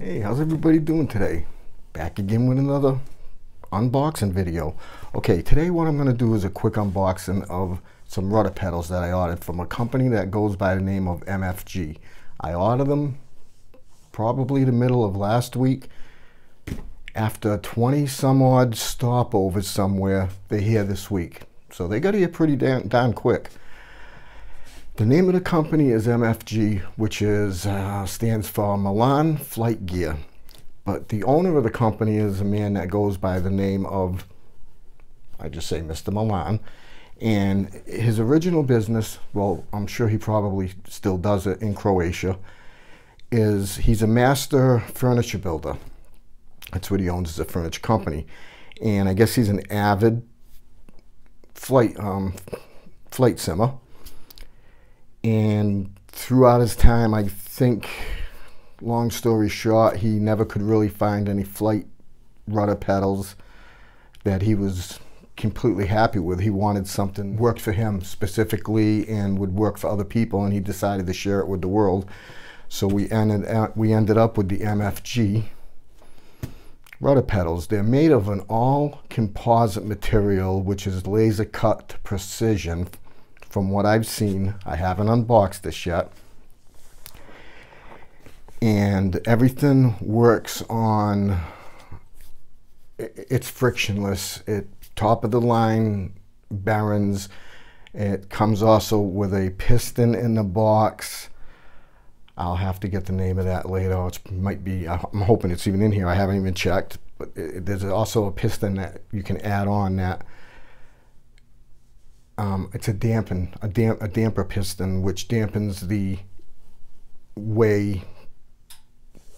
Hey, how's everybody doing today? Back again with another unboxing video. Okay, today what I'm going to do is a quick unboxing of some rudder pedals that I ordered from a company that goes by the name of MFG. I ordered them probably the middle of last week. After 20 some odd stopovers somewhere, they're here this week. So they got here pretty damn quick. The name of the company is MFG, which is stands for Milan Flight Gear. But the owner of the company is a man that goes by the name of, I just say Mr. Milan. And his original business, well, I'm sure he probably still does it in Croatia, is he's a master furniture builder. That's what he owns, is a furniture company. And I guess he's an avid flight simmer. And throughout his time, I think, long story short, he never could really find any flight rudder pedals that he was completely happy with. He wanted something that worked for him specifically and would work for other people, and he decided to share it with the world. So we ended up with the MFG rudder pedals. They're made of an all composite material, which is laser cut to precision. From what I've seen, I haven't unboxed this yet, and everything works on, it's frictionless, it top of the line bearings. It comes also with a piston in the box. I'll have to get the name of that later. It might be, I'm hoping it's even in here, I haven't even checked, but there's also a piston that you can add on that. It's a damper piston, which dampens the way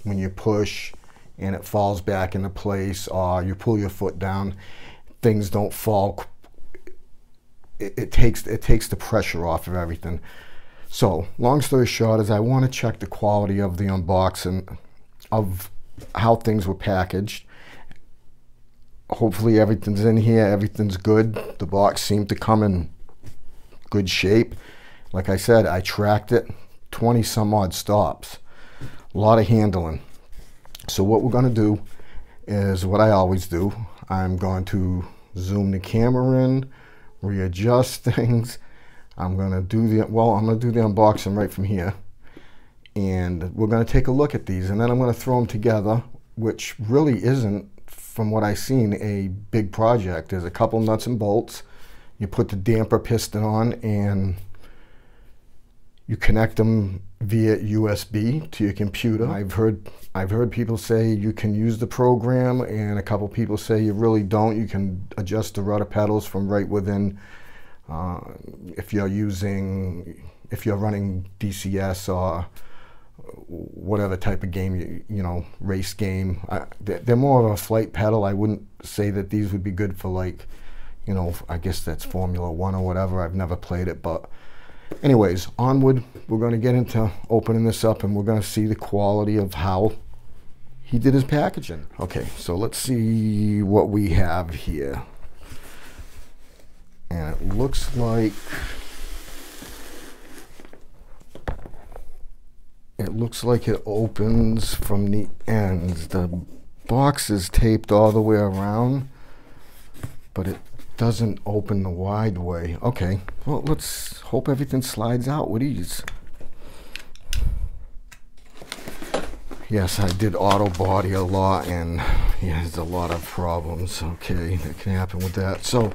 when you push and it falls back into place, or you pull your foot down, things don't fall. It takes the pressure off of everything. So long story short is I want to check the quality of the unboxing of how things were packaged. Hopefully everything's in here, everything's good. The box seemed to come in good shape. Like I said, I tracked it, 20 some odd stops, a lot of handling. So what we're gonna do is what I always do. I'm going to zoom the camera in, readjust things. I'm gonna do the unboxing right from here. And we're gonna take a look at these, and then I'm gonna throw them together, which really isn't, from what I've seen, a big project. There's a couple nuts and bolts. You put the damper piston on and you connect them via USB to your computer. I've heard people say you can use the program, and a couple people say you really don't. You can adjust the rudder pedals from right within. If you're running DCS or whatever type of game, you know, race game. They're more of a flight pedal. I wouldn't say that these would be good for, like, you know, I guess that's Formula One or whatever. I've never played it, but anyways, onward. We're going to get into opening this up, and we're going to see the quality of how he did his packaging. Okay, so let's see what we have here. And it looks like, it looks like it opens from the ends. The box is taped all the way around, but it doesn't open the wide way. Okay, well, let's hope everything slides out with ease. Yes, I did auto body a lot, and yeah, there's a lot of problems, okay, that can happen with that. So,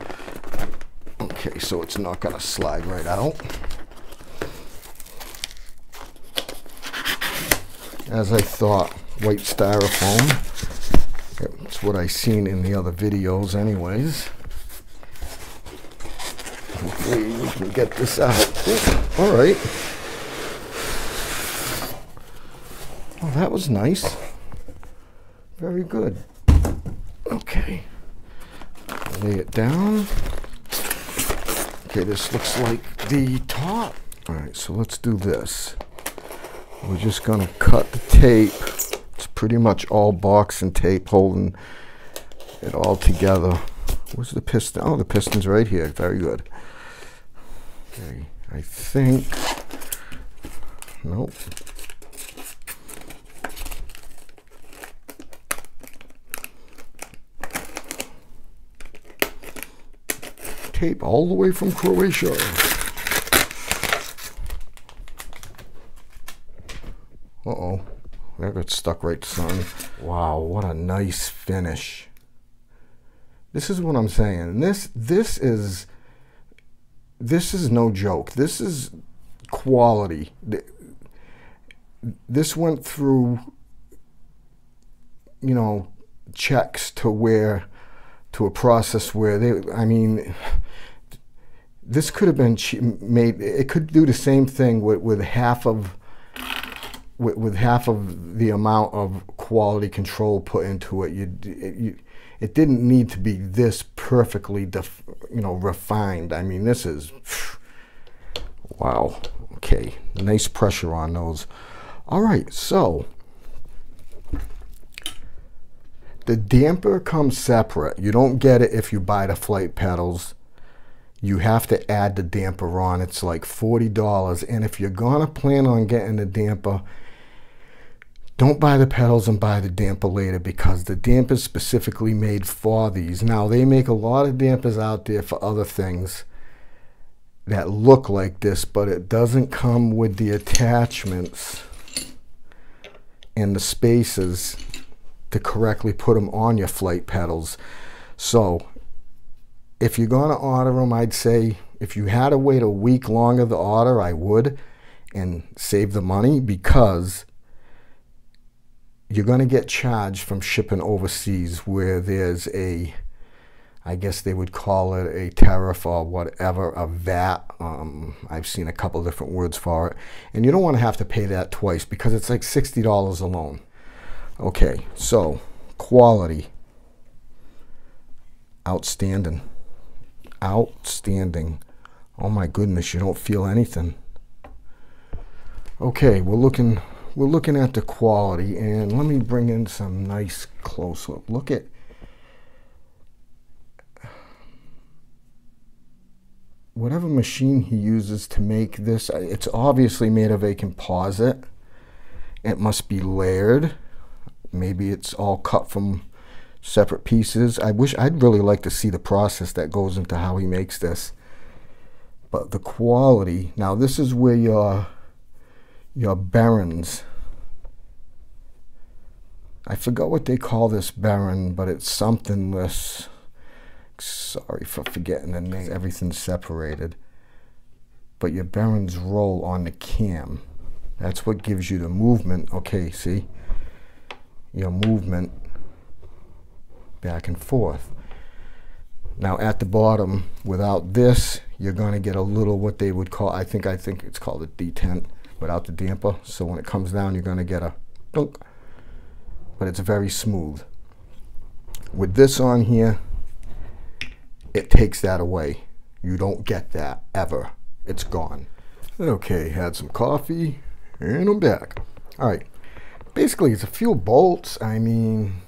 okay, so it's not gonna slide right out. As I thought, white styrofoam. That's what I seen in the other videos anyways. Hopefully we can get this out. All right. Well, that was nice. Very good. Okay. Lay it down. Okay, this looks like the top. All right, so let's do this. We're just gonna cut the tape. It's pretty much all boxing tape holding it all together. Where's the piston? Oh, the piston's right here. Very good. Okay, I think. Nope. tape all the way from Croatia. Uh-oh, that got stuck right to something. Wow, what a nice finish. This is what I'm saying. This is no joke. This is quality. This went through, you know, checks to a process where they, I mean, this could have been made, it could do the same thing with half of the amount of quality control put into it. It didn't need to be this perfectly, refined. I mean, this is, wow. Okay, nice pressure on those. All right, so the damper comes separate. You don't get it if you buy the flight pedals. You have to add the damper on. It's like $40. And if you're gonna plan on getting the damper, don't buy the pedals and buy the damper later, because the damper is specifically made for these. Now, they make a lot of dampers out there for other things that look like this, but it doesn't come with the attachments and the spaces to correctly put them on your flight pedals. So if you're gonna order them, I'd say if you had to wait a week longer to order, I would, and save the money, because you're gonna get charged from shipping overseas, where there's a, I guess they would call it a tariff or whatever, a VAT. I've seen a couple different words for it. And you don't want to have to pay that twice, because it's like $60 alone. Okay, so quality. Outstanding. Outstanding. Oh my goodness, you don't feel anything. Okay, we're looking at the quality, and let me bring in some nice close-up. Look at, whatever machine he uses to make this, it's obviously made of a composite. It must be layered. Maybe it's all cut from separate pieces. I'd really like to see the process that goes into how he makes this. But the quality, now this is where your bearings, I forgot what they call this bearing, but it's somethingless. Sorry for forgetting the name. Everything's separated, but your bearings roll on the cam. That's what gives you the movement. Okay, see your movement back and forth. Now at the bottom, without this, you're going to get a little, what they would call, I think it's called a detent, without the damper. So when it comes down, you're going to get a dunk, but it's very smooth. With this on here, it takes that away. You don't get that ever. It's gone. Okay, had some coffee and I'm back. All right, basically it's a few bolts. I mean,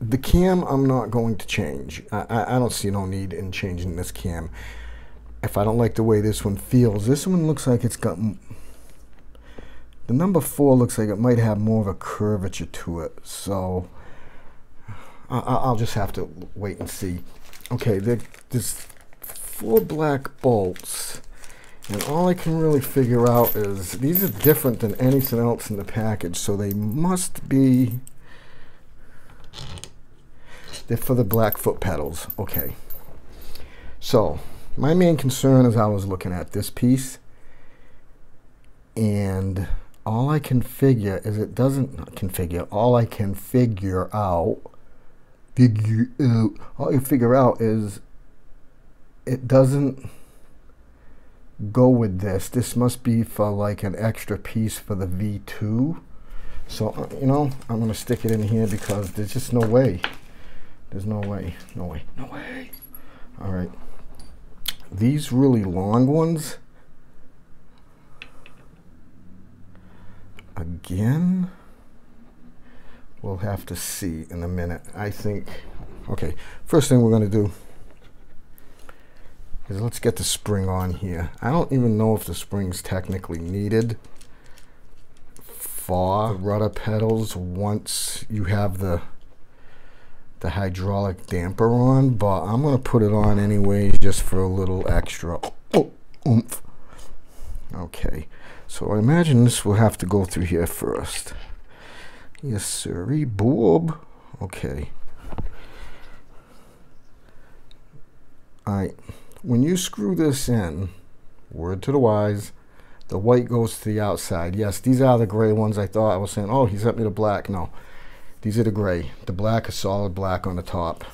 the cam I'm not going to change. I don't see no need in changing this cam. If I don't like the way this one feels, this one looks like it's got, the number 4 looks like it might have more of a curvature to it. So I'll just have to wait and see. Okay, there's 4 black bolts, and all I can really figure out is these are different than anything else in the package, so they must be, they're for the black foot pedals. Okay, so my main concern is I was looking at this piece, and all I can figure is it doesn't, not configure, all I can figure out, all you figure out is it doesn't go with this. This must be for like an extra piece for the V2. So, you know, I'm going to stick it in here, because there's just no way. There's no way. No way. No way. All right. These really long ones. Again. We'll have to see in a minute. I think, okay, first thing we're gonna do is let's get the spring on here. I don't even know if the spring's technically needed for rudder pedals once you have the the hydraulic damper on, but I'm going to put it on anyway just for a little extra oomph. Okay, so I imagine this will have to go through here first. Yes, sirree, boob. Okay. Alright, when you screw this in, word to the wise, the white goes to the outside. Yes, these are the gray ones. I thought I was saying, oh, he sent me the black. No, these are the gray. The black is solid black on the top.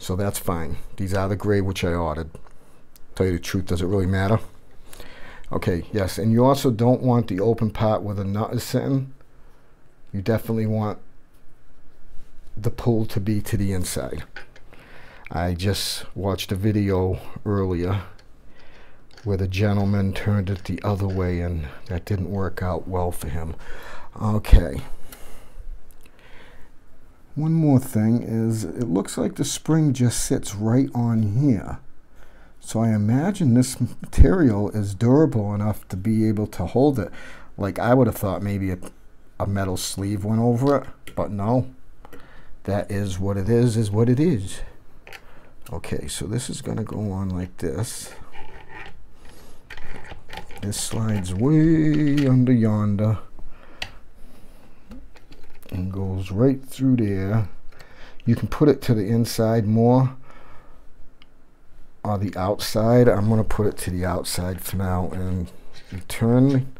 So that's fine. These are the gray which I ordered. Tell you the truth, does it really matter? Okay, yes, and you also don't want the open part where the nut is sitting. You definitely want the pull to be to the inside. I just watched a video earlier where the gentleman turned it the other way and that didn't work out well for him. Okay. One more thing is it looks like the spring just sits right on here. So I imagine this material is durable enough to be able to hold it. Like I would have thought maybe a metal sleeve went over it, but no. That is what it is what it is. Okay, so this is going to go on like this. This slides way under yonder and goes right through there. You can put it to the inside more or the outside. I'm going to put it to the outside for now, and you turn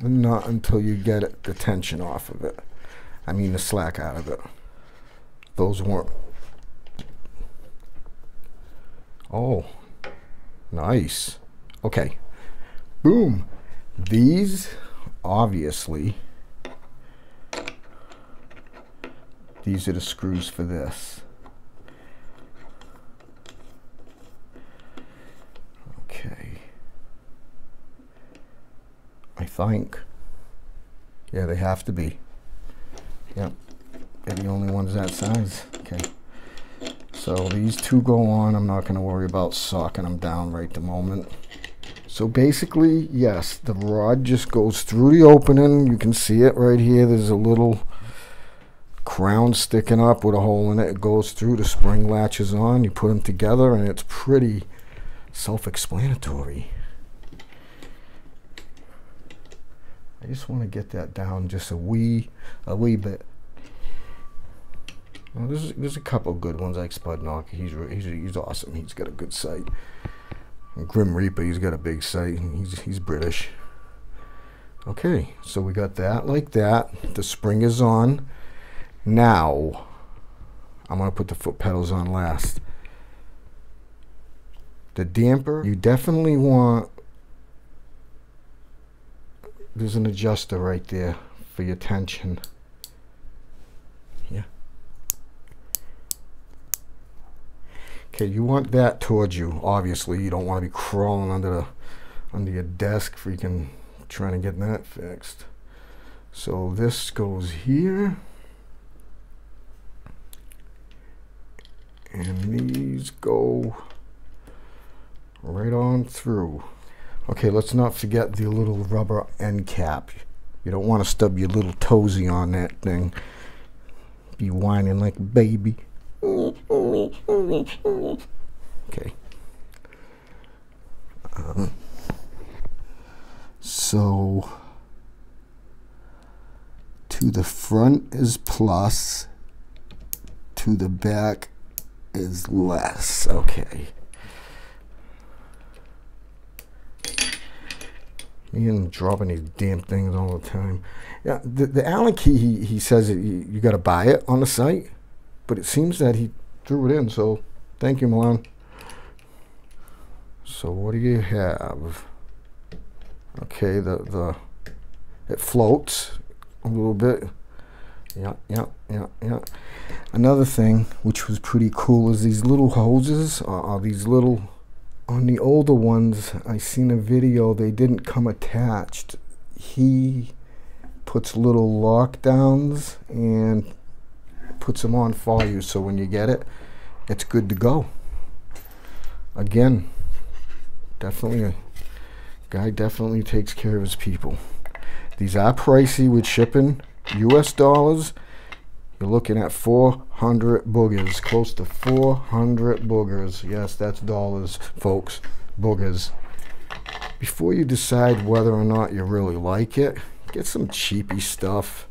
the nut until you get it, the tension off of it. I mean the slack out of it. Those weren't. Oh, nice. Okay, boom. These obviously, these are the screws for this. Okay, I think, yeah, they have to be. Yep, they're the only ones that size. Okay. So these two go on. I'm not going to worry about socking them down right the moment. So basically, yes, the rod just goes through the opening. You can see it right here. There's a little crown sticking up with a hole in it. It goes through. The spring latches on. You put them together, and it's pretty self-explanatory. I just want to get that down just a wee bit. Well, there's a couple good ones like Spud Knocker. He's awesome. He's got a good sight. And Grim Reaper, he's got a big sight. And he's British. Okay, so we got that like that. The spring is on. Now, I'm going to put the foot pedals on last. The damper, you definitely want... There's an adjuster right there for your tension. Okay, you want that towards you, obviously. You don't want to be crawling under your desk freaking trying to get that fixed. So this goes here. And these go right on through. Okay, let's not forget the little rubber end cap. You don't want to stub your little toesy on that thing. Be whining like a baby. Okay. So to the front is plus, to the back is less. Okay. Me and dropping these damn things all the time. Yeah, the Allen key, he says that you got to buy it on the site. But it seems that he threw it in, so thank you, Milan. So what do you have? Okay, it floats a little bit. Yeah. Another thing which was pretty cool is these little hoses, or these little, on the older ones, I seen a video, they didn't come attached. He puts little lockdowns and puts them on for you, so when you get it, it's good to go. Again, definitely a guy definitely takes care of his people. These are pricey with shipping, US dollars. you're looking at 400 boogers, close to 400 boogers. Yes, that's dollars, folks, boogers. Before you decide whether or not you really like it, get some cheapy stuff.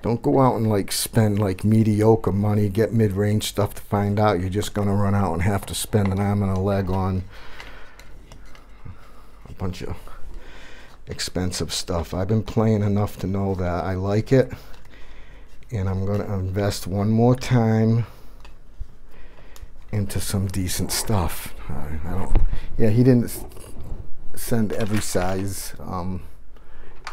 Don't go out and like spend like mediocre money, get mid-range stuff to find out you're just gonna run out and have to spend an arm and a leg on a bunch of expensive stuff. I've been playing enough to know that I like it, and I'm gonna invest one more time into some decent stuff. I don't, yeah, he didn't send every size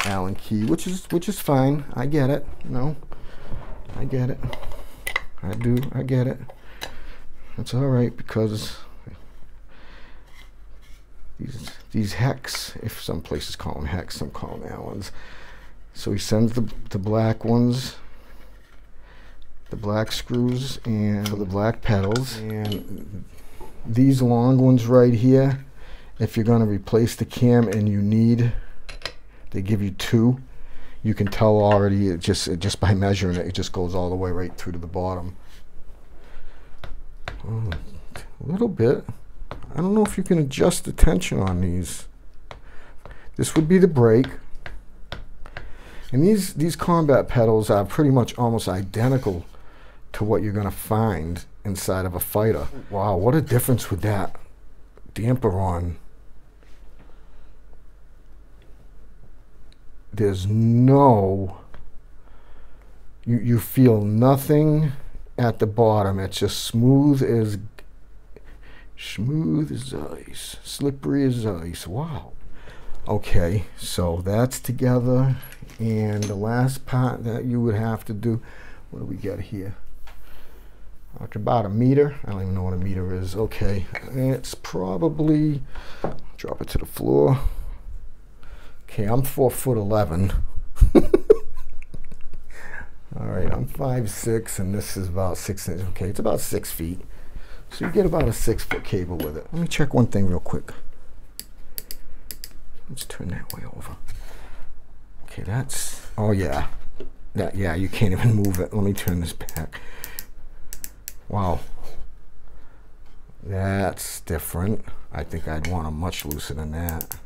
Allen key, which is fine. I get it. No, I get it. I do. I get it. It's all right, because these hex, if some places call them hex, some call them Allens. So he sends the black ones, the black screws, and the black pedals, and these long ones right here. If you're going to replace the cam, and you need, they give you two. You can tell already, it just by measuring it, it just goes all the way right through to the bottom. Oh, a little bit. I don't know if you can adjust the tension on these. This would be the brake. And these combat pedals are pretty much almost identical to what you're going to find inside of a fighter. Wow, what a difference with that damper on. There's no, you feel nothing at the bottom. It's just smooth as ice, slippery as ice. Wow. Okay, so that's together, and the last part that you would have to do, what do we got here? After about a meter, I don't even know what a meter is. Okay, it's probably, drop it to the floor. Okay, I'm 4'11". All right, I'm 5'6", and this is about 6 inches. Okay, it's about 6 feet. So you get about a 6-foot cable with it. Let me check one thing real quick. Let's turn that way over. Okay, that's, oh yeah. That, yeah, you can't even move it. Let me turn this back. Wow. That's different. I think I'd want them much looser than that.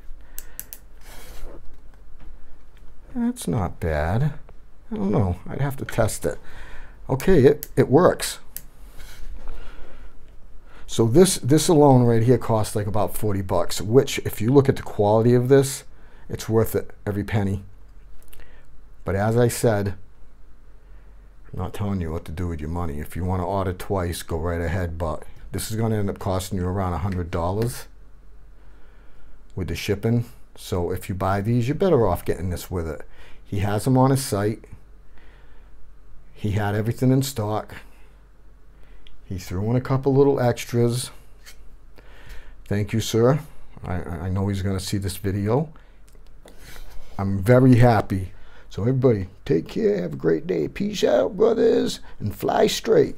That's not bad. I don't know. I'd have to test it. Okay, it works. So this alone right here costs like about 40 bucks, which if you look at the quality of this, it's worth it, every penny. But as I said, I'm not telling you what to do with your money. If you want to order twice, go right ahead, but this is going to end up costing you around $100 with the shipping. So if you buy these, you're better off getting this with it. He has them on his site. He had everything in stock. He threw in a couple little extras. Thank you, sir. I know he's gonna see this video. I'm very happy. So everybody, take care, have a great day. Peace out, brothers, and fly straight.